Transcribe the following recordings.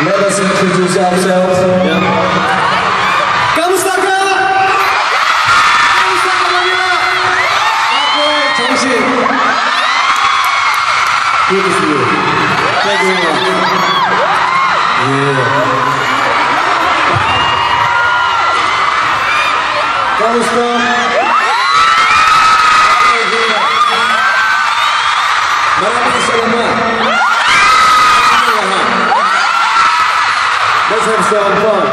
Let us introduce ourselves. Kamustaka! Kamustaka Manila! Aku Chongxi. Good to see you. Thank you very much. Kamustaka. Maraming salamat. Let's have some fun.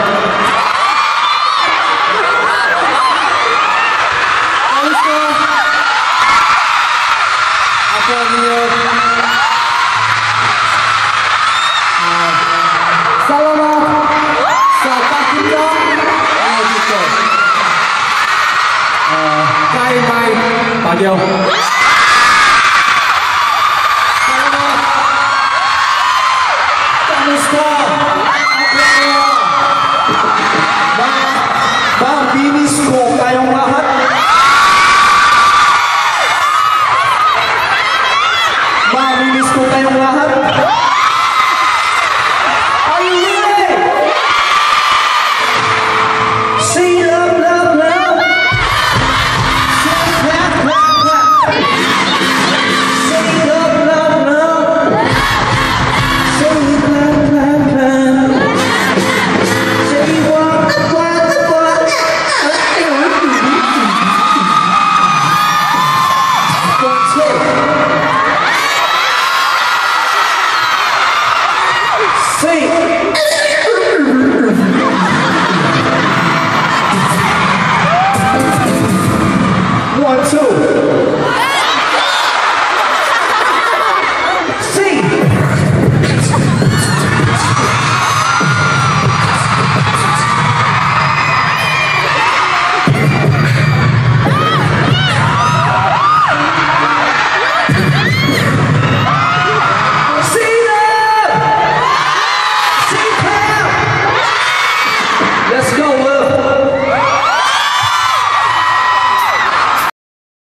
Kamusta? Ako ang inyong salamat sa pakita ay dito kay may pagyaw. Salamat. Kamusta? Mabinis ko kayong lahat. Mabinis ko kayong lahat. Ayun yun eh. Say love, love, love. Say love, love, love. Say love, love, love. Say love, love, love. Say what? Let's go.